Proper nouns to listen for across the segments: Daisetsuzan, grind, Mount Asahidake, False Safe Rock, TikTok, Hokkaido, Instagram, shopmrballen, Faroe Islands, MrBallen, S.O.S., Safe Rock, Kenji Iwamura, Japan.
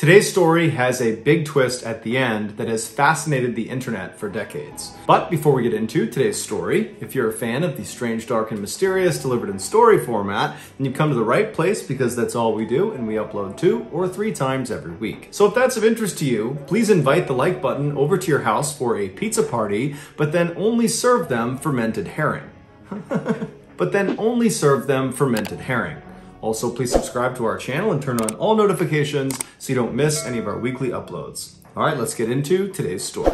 Today's story has a big twist at the end that has fascinated the internet for decades. But before we get into today's story, if you're a fan of the strange, dark, and mysterious delivered in story format, then you've come to the right place because that's all we do, and we upload 2 or 3 times every week. So if that's of interest to you, please invite the like button over to your house for a pizza party, but then only serve them fermented herring. Also, please subscribe to our channel and turn on all notifications so you don't miss any of our weekly uploads. All right, let's get into today's story.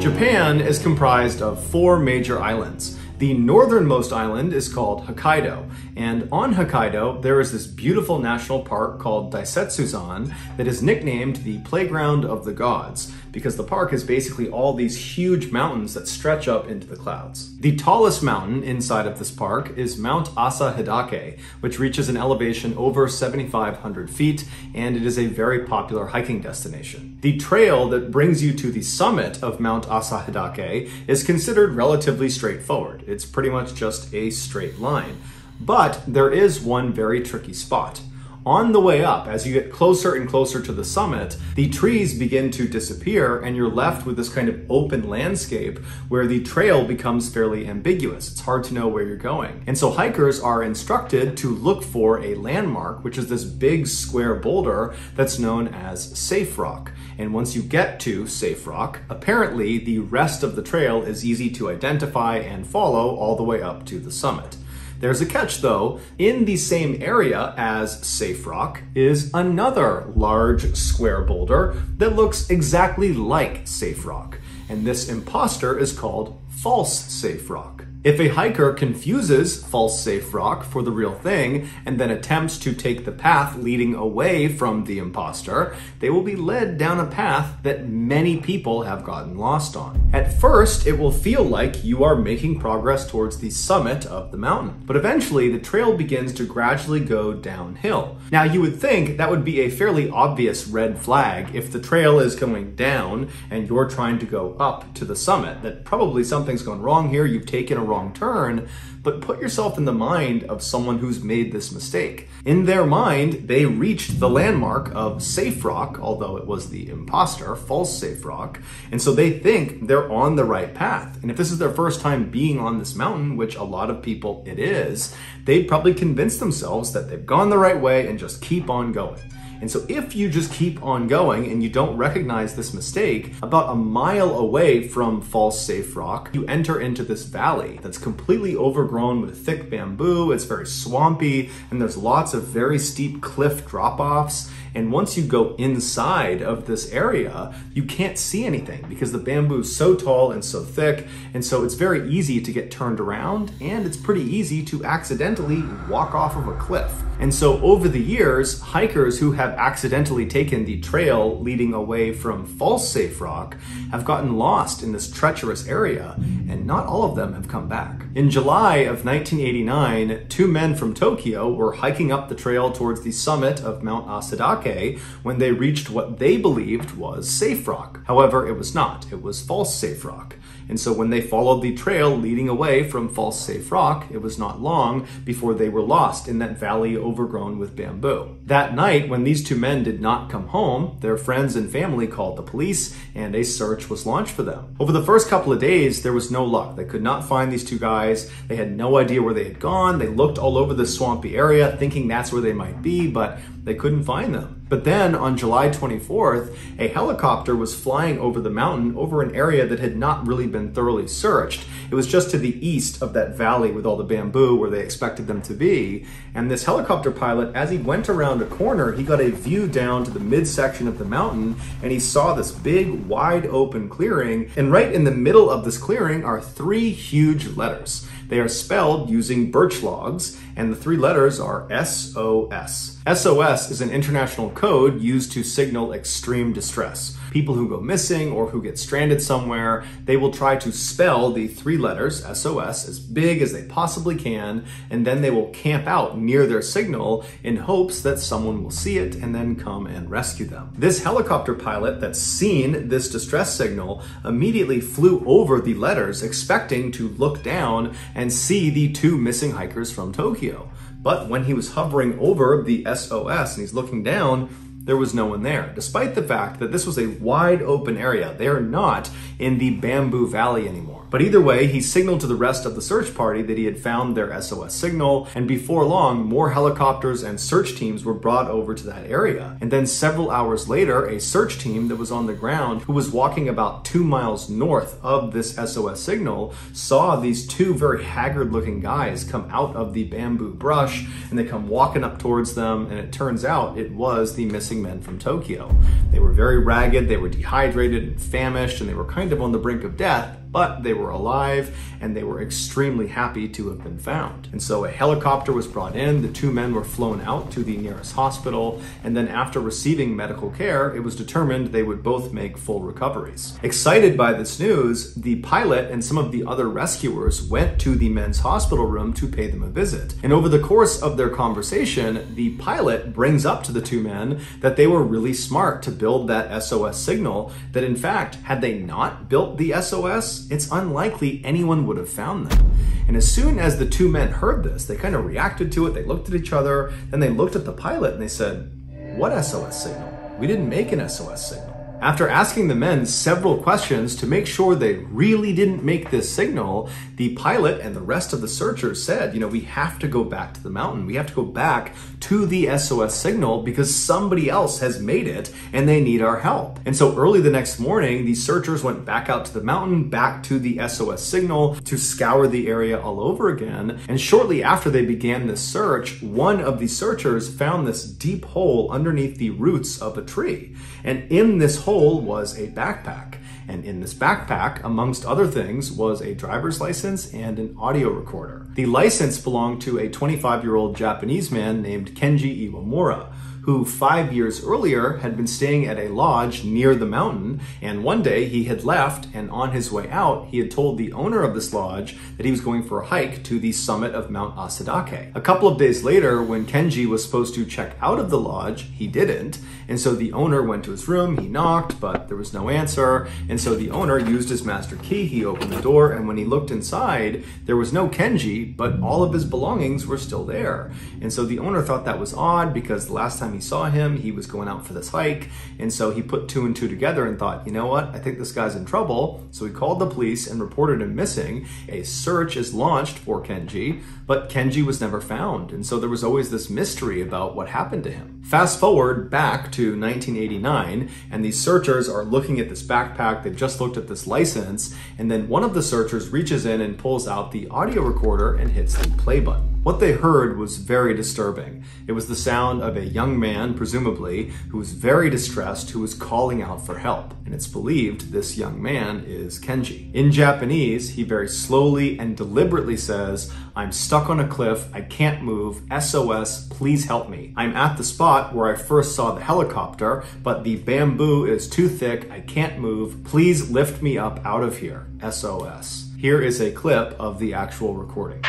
Japan is comprised of 4 major islands. The northernmost island is called Hokkaido, and on Hokkaido, there is this beautiful national park called Daisetsuzan that is nicknamed the Playground of the Gods, because the park is basically all these huge mountains that stretch up into the clouds. The tallest mountain inside of this park is Mount Asahidake, which reaches an elevation over 7,500 feet, and it is a very popular hiking destination. The trail that brings you to the summit of Mount Asahidake is considered relatively straightforward. It's pretty much just a straight line. But there is one very tricky spot. On the way up, as you get closer and closer to the summit, the trees begin to disappear and you're left with this kind of open landscape where the trail becomes fairly ambiguous. It's hard to know where you're going. And so hikers are instructed to look for a landmark, which is this big square boulder that's known as Safe Rock. And once you get to Safe Rock, apparently the rest of the trail is easy to identify and follow all the way up to the summit. There's a catch though. In the same area as Safe Rock is another large square boulder that looks exactly like Safe Rock. And this imposter is called False Safe Rock. If a hiker confuses False Safe Rock for the real thing and then attempts to take the path leading away from the imposter, they will be led down a path that many people have gotten lost on. At first, it will feel like you are making progress towards the summit of the mountain, but eventually the trail begins to gradually go downhill. Now, you would think that would be a fairly obvious red flag if the trail is going down and you're trying to go up to the summit, that probably something's gone wrong here, you've taken a wrong turn, but put yourself in the mind of someone who's made this mistake. In their mind, they reached the landmark of Safe Rock, although it was the imposter, False Safe Rock, and so they think they're on the right path. And if this is their first time being on this mountain, which a lot of people it is, they'd probably convince themselves that they've gone the right way and just keep on going. And so if you just keep on going and you don't recognize this mistake, about a mile away from False Safe Rock, you enter into this valley that's completely overgrown with thick bamboo. It's very swampy and there's lots of very steep cliff drop-offs. And once you go inside of this area, you can't see anything because the bamboo is so tall and so thick. And so it's very easy to get turned around and it's pretty easy to accidentally walk off of a cliff. And so over the years, hikers who have accidentally taken the trail leading away from False Safe Rock have gotten lost in this treacherous area, and not all of them have come back. In July of 1989, 2 men from Tokyo were hiking up the trail towards the summit of Mount Asahidake when they reached what they believed was Safe Rock. However, it was not. It was False Safe Rock. And so when they followed the trail leading away from False Safe Rock, it was not long before they were lost in that valley overgrown with bamboo. That night, when these 2 men did not come home, their friends and family called the police and a search was launched for them. Over the first couple of days, there was no luck. They could not find these 2 guys. They had no idea where they had gone. They looked all over this swampy area thinking that's where they might be, but they couldn't find them. But then on July 24th, a helicopter was flying over the mountain over an area that had not really been thoroughly searched. It was just to the east of that valley with all the bamboo where they expected them to be. And this helicopter pilot, as he went around a corner, he got a view down to the midsection of the mountain and he saw this big, wide open clearing. And right in the middle of this clearing are 3 huge letters. They are spelled using birch logs and the 3 letters are S.O.S. SOS is an international code used to signal extreme distress. People who go missing or who get stranded somewhere, they will try to spell the three letters SOS as big as they possibly can, and then they will camp out near their signal in hopes that someone will see it and then come and rescue them. This helicopter pilot that's seen this distress signal immediately flew over the letters expecting to look down and see the two missing hikers from Tokyo. But when he was hovering over the SOS and he's looking down, there was no one there, despite the fact that this was a wide open area. They are not in the Bamboo Valley anymore. But either way, he signaled to the rest of the search party that he had found their SOS signal, and before long, more helicopters and search teams were brought over to that area. And then several hours later, a search team that was on the ground, who was walking about 2 miles north of this SOS signal, saw these two very haggard-looking guys come out of the bamboo brush, and they come walking up towards them, and it turns out it was the missing men from Tokyo. They were very ragged, they were dehydrated and famished, and they were kind of on the brink of death, but they were alive and they were extremely happy to have been found. And so a helicopter was brought in, the two men were flown out to the nearest hospital, and then after receiving medical care, it was determined they would both make full recoveries. Excited by this news, the pilot and some of the other rescuers went to the men's hospital room to pay them a visit. And over the course of their conversation, the pilot brings up to the two men that they were really smart to build that SOS signal, that in fact, had they not built the SOS, it's unlikely anyone would have found them. And as soon as the two men heard this, they kind of reacted to it, they looked at each other, then they looked at the pilot and they said, "What SOS signal? We didn't make an SOS signal." After asking the men several questions to make sure they really didn't make this signal, the pilot and the rest of the searchers said, you know, we have to go back to the mountain. We have to go back to the SOS signal because somebody else has made it and they need our help. And so early the next morning, the searchers went back out to the mountain, back to the SOS signal to scour the area all over again. And shortly after they began this search, one of the searchers found this deep hole underneath the roots of a tree. And in this hole was a backpack. And in this backpack, amongst other things, was a driver's license and an audio recorder. The license belonged to a 25-year-old Japanese man named Kenji Iwamura, who 5 years earlier had been staying at a lodge near the mountain, and one day he had left, and on his way out, he had told the owner of this lodge that he was going for a hike to the summit of Mount Asahidake. A couple of days later, when Kenji was supposed to check out of the lodge, he didn't, and so the owner went to his room, he knocked, but there was no answer, and so the owner used his master key, he opened the door, and when he looked inside, there was no Kenji, but all of his belongings were still there. And so the owner thought that was odd, because the last time he saw him, he was going out for this hike, and so he put two and two together and thought, you know what, I think this guy's in trouble. So he called the police and reported him missing. A search is launched for Kenji, but Kenji was never found, and so there was always this mystery about what happened to him. Fast forward back to 1989, and these searchers are looking at this backpack, they've just looked at this license, and then one of the searchers reaches in and pulls out the audio recorder and hits the play button. What they heard was very disturbing. It was the sound of a young man, presumably, who was very distressed, who was calling out for help. And it's believed this young man is Kenji. In Japanese, he very slowly and deliberately says, "I'm stuck on a cliff, I can't move, SOS, please help me. I'm at the spot where I first saw the helicopter, but the bamboo is too thick, I can't move, please lift me up out of here, SOS." Here is a clip of the actual recording.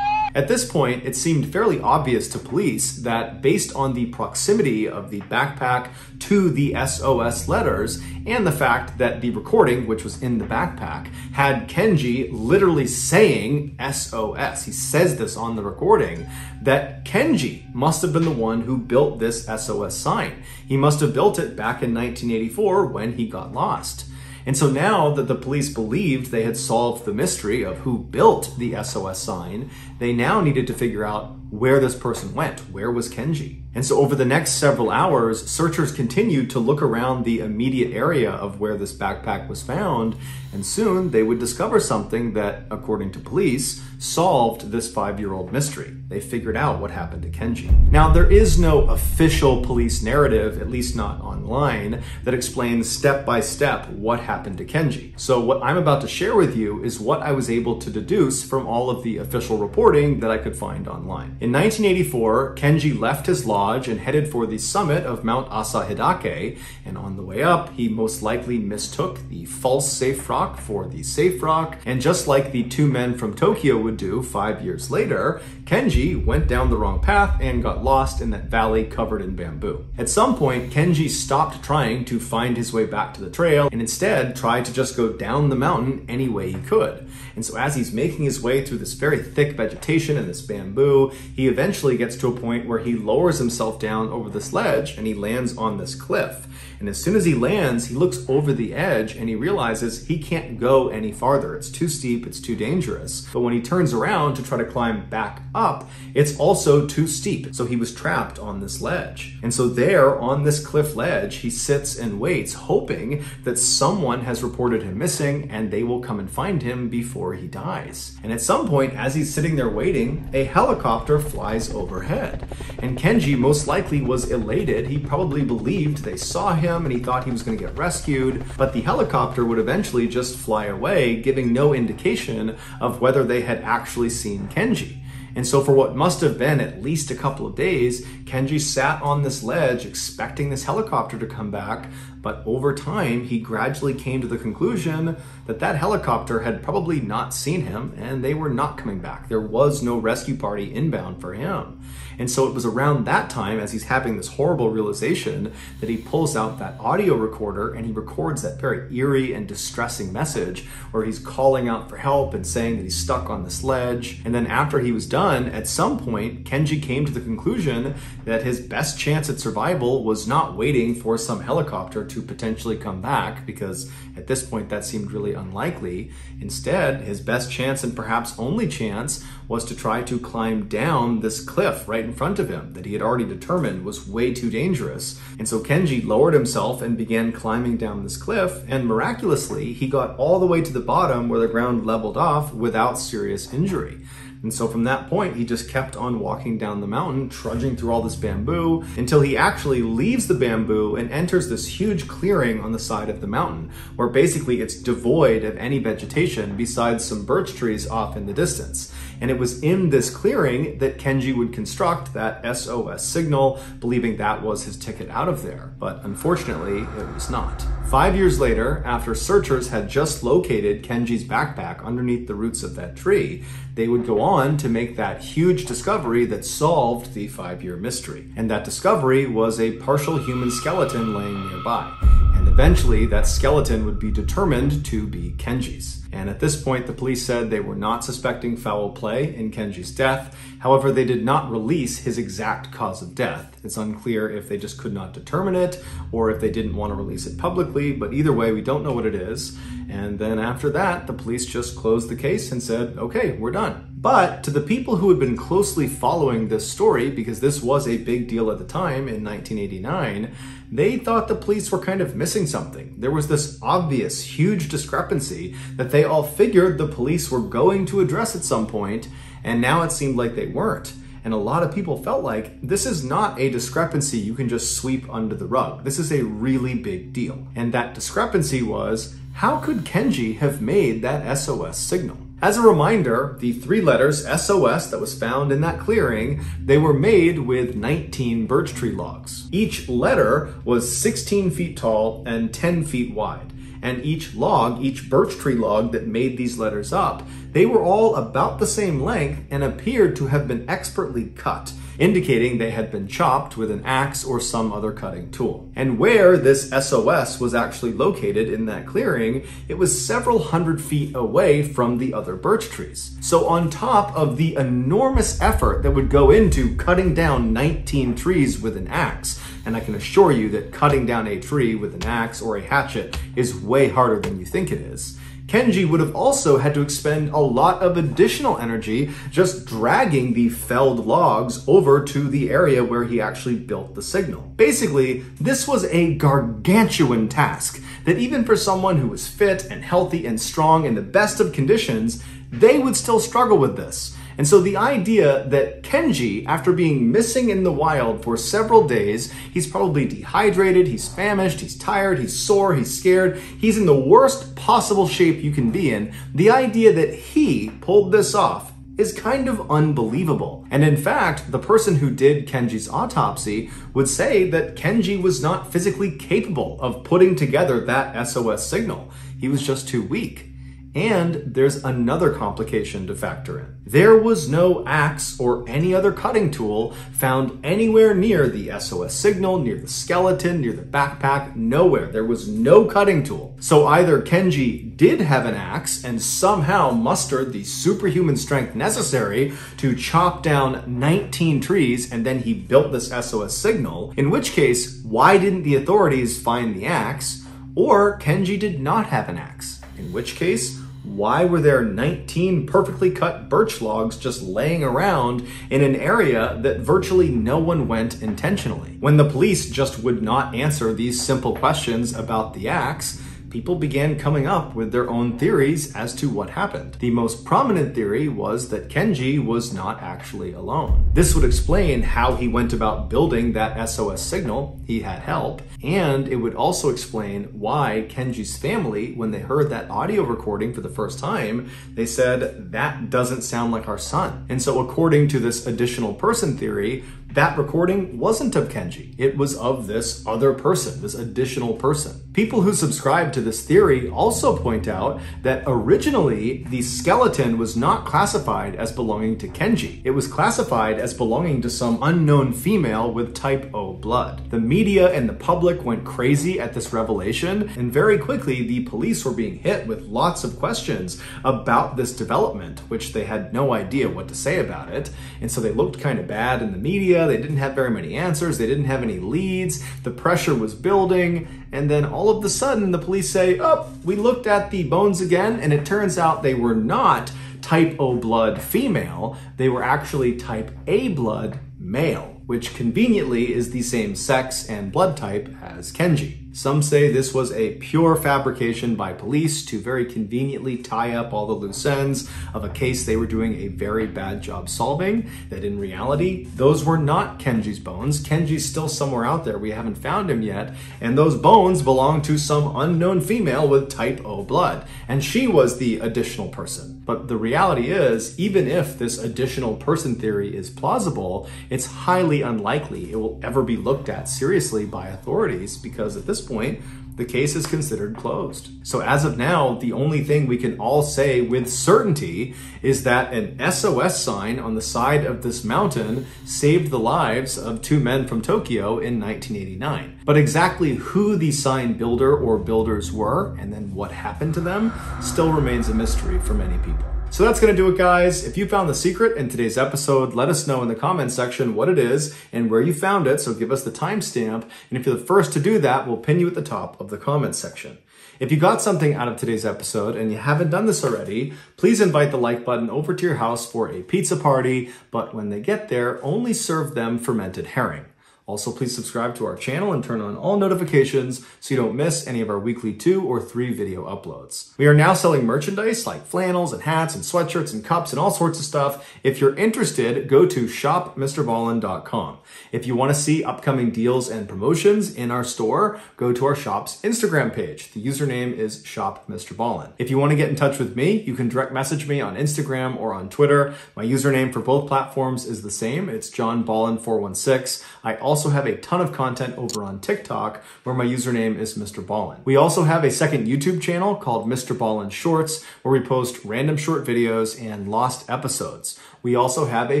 At this point, it seemed fairly obvious to police that based on the proximity of the backpack to the SOS letters and the fact that the recording, which was in the backpack, had Kenji literally saying SOS, he says this on the recording, that Kenji must have been the one who built this SOS sign. He must have built it back in 1984 when he got lost. And so now that the police believed they had solved the mystery of who built the SOS sign, they now needed to figure out where this person went. Where was Kenji? And so over the next several hours, searchers continued to look around the immediate area of where this backpack was found, And soon they would discover something that, according to police, solved this 5-year-old mystery. They figured out what happened to Kenji. Now, there is no official police narrative, at least not online, that explains step-by-step what happened to Kenji. So what I'm about to share with you is what I was able to deduce from all of the official reporting that I could find online. In 1984, Kenji left his lodge and headed for the summit of Mount Asahidake, and on the way up, he most likely mistook the false safe rock for the safe rock, and just like the two men from Tokyo would do 5 years later, Kenji went down the wrong path and got lost in that valley covered in bamboo. At some point, Kenji stopped trying to find his way back to the trail and instead tried to just go down the mountain any way he could. And so as he's making his way through this very thick vegetation and this bamboo, he eventually gets to a point where he lowers himself down over this ledge and he lands on this cliff. And as soon as he lands, he looks over the edge and he realizes he can't go any farther. It's too steep, it's too dangerous. But when he turns around to try to climb back up, it's also too steep. So he was trapped on this ledge. And so there on this cliff ledge, he sits and waits, hoping that someone has reported him missing and they will come and find him before he dies. And at some point, as he's sitting there waiting, a helicopter flies overhead. And Kenji most likely was elated. He probably believed they saw him and he thought he was going to get rescued, but the helicopter would eventually just fly away, giving no indication of whether they had actually seen Kenji. And so for what must have been at least a couple of days, Kenji sat on this ledge expecting this helicopter to come back, but over time he gradually came to the conclusion that that helicopter had probably not seen him and they were not coming back. There was no rescue party inbound for him. And so it was around that time, as he's having this horrible realization, that he pulls out that audio recorder and he records that very eerie and distressing message where he's calling out for help and saying that he's stuck on this ledge. And then after he was done, at some point, Kenji came to the conclusion that his best chance at survival was not waiting for some helicopter to potentially come back, because at this point that seemed really unlikely. Instead, his best chance, and perhaps only chance, was to try to climb down this cliff right in front of him that he had already determined was way too dangerous. And so Kenji lowered himself and began climbing down this cliff, and miraculously he got all the way to the bottom where the ground leveled off without serious injury. And so from that point, he just kept on walking down the mountain, trudging through all this bamboo, until he actually leaves the bamboo and enters this huge clearing on the side of the mountain, where basically it's devoid of any vegetation besides some birch trees off in the distance. And it was in this clearing that Kenji would construct that SOS signal, believing that was his ticket out of there. But unfortunately, it was not. 5 years later, after searchers had just located Kenji's backpack underneath the roots of that tree, they would go on to make that huge discovery that solved the 5-year mystery. And that discovery was a partial human skeleton laying nearby. And eventually, that skeleton would be determined to be Kenji's. And at this point, the police said they were not suspecting foul play in Kenji's death. However, they did not release his exact cause of death. It's unclear if they just could not determine it or if they didn't want to release it publicly, but either way, we don't know what it is. And then after that, the police just closed the case and said, okay, we're done. But to the people who had been closely following this story, because this was a big deal at the time in 1989, they thought the police were kind of missing something. There was this obvious, huge discrepancy that they all figured the police were going to address at some point, and now it seemed like they weren't. And a lot of people felt like this is not a discrepancy you can just sweep under the rug. This is a really big deal. And that discrepancy was, how could Kenji have made that SOS signal? As a reminder, the 3 letters SOS that was found in that clearing, they were made with 19 birch tree logs. Each letter was 16 feet tall and 10 feet wide. And each log, each birch tree log that made these letters up, they were all about the same length and appeared to have been expertly cut, indicating they had been chopped with an axe or some other cutting tool. And where this SOS was actually located in that clearing, it was several hundred feet away from the other birch trees. So on top of the enormous effort that would go into cutting down 19 trees with an axe, and I can assure you that cutting down a tree with an axe or a hatchet is way harder than you think it is. Kenji would have also had to expend a lot of additional energy just dragging the felled logs over to the area where he actually built the signal. Basically, this was a gargantuan task that even for someone who was fit and healthy and strong in the best of conditions, they would still struggle with this. And so the idea that Kenji, after being missing in the wild for several days, he's probably dehydrated, he's famished, he's tired, he's sore, he's scared, he's in the worst possible shape you can be in, the idea that he pulled this off is kind of unbelievable. And in fact, the person who did Kenji's autopsy would say that Kenji was not physically capable of putting together that SOS signal. He was just too weak. And there's another complication to factor in. There was no axe or any other cutting tool found anywhere near the SOS signal, near the skeleton, near the backpack, nowhere. There was no cutting tool. So either Kenji did have an axe and somehow mustered the superhuman strength necessary to chop down 19 trees and then he built this SOS signal, in which case, why didn't the authorities find the axe? Or Kenji did not have an axe, in which case, why were there 19 perfectly cut birch logs just laying around in an area that virtually no one went intentionally? When the police just would not answer these simple questions about the axe, people began coming up with their own theories as to what happened. The most prominent theory was that Kenji was not actually alone. This would explain how he went about building that SOS signal. He had help, and it would also explain why Kenji's family, when they heard that audio recording for the first time, they said, "That doesn't sound like our son." And so according to this additional person theory, that recording wasn't of Kenji. It was of this other person, this additional person. People who subscribe to this theory also point out that originally the skeleton was not classified as belonging to Kenji. It was classified as belonging to some unknown female with type O blood. The media and the public went crazy at this revelation, and very quickly the police were being hit with lots of questions about this development, which they had no idea what to say about it. And so they looked kind of bad in the media. They didn't have very many answers. They didn't have any leads. The pressure was building. And then all of a sudden, the police say, "Oh, we looked at the bones again, and it turns out they were not type O blood female. They were actually type A blood male," which conveniently is the same sex and blood type as Kenji. Some say this was a pure fabrication by police to very conveniently tie up all the loose ends of a case they were doing a very bad job solving, that in reality, those were not Kenji's bones. Kenji's still somewhere out there. We haven't found him yet. And those bones belong to some unknown female with type O blood. And she was the additional person. But the reality is, even if this additional person theory is plausible, it's highly unlikely it will ever be looked at seriously by authorities, because at this point, the case is considered closed. So as of now, the only thing we can all say with certainty is that an SOS sign on the side of this mountain saved the lives of two men from Tokyo in 1989. But exactly who the sign builder or builders were, and then what happened to them, still remains a mystery for many people. So that's gonna do it, guys. If you found the secret in today's episode, let us know in the comments section what it is and where you found it, so give us the timestamp. And if you're the first to do that, we'll pin you at the top of the comments section. If you got something out of today's episode and you haven't done this already, please invite the like button over to your house for a pizza party, but when they get there, only serve them fermented herring. Also, please subscribe to our channel and turn on all notifications so you don't miss any of our weekly 2 or 3 video uploads. We are now selling merchandise like flannels and hats and sweatshirts and cups and all sorts of stuff. If you're interested, go to shopmrballen.com. If you want to see upcoming deals and promotions in our store, go to our shop's Instagram page. The username is shopmrballen. If you want to get in touch with me, you can direct message me on Instagram or on Twitter. My username for both platforms is the same. It's johnballen416. I also have a ton of content over on TikTok, where my username is MrBallen. We also have a second YouTube channel called MrBallen Shorts, where we post random short videos and lost episodes. We also have a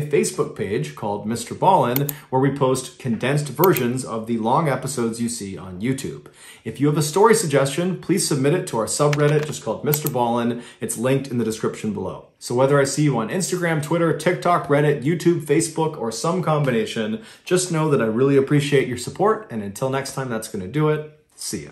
Facebook page called MrBallen, where we post condensed versions of the long episodes you see on YouTube. If you have a story suggestion, please submit it to our subreddit just called MrBallen. It's linked in the description below. So whether I see you on Instagram, Twitter, TikTok, Reddit, YouTube, Facebook, or some combination, just know that I really really appreciate your support. And until next time, that's going to do it. See ya.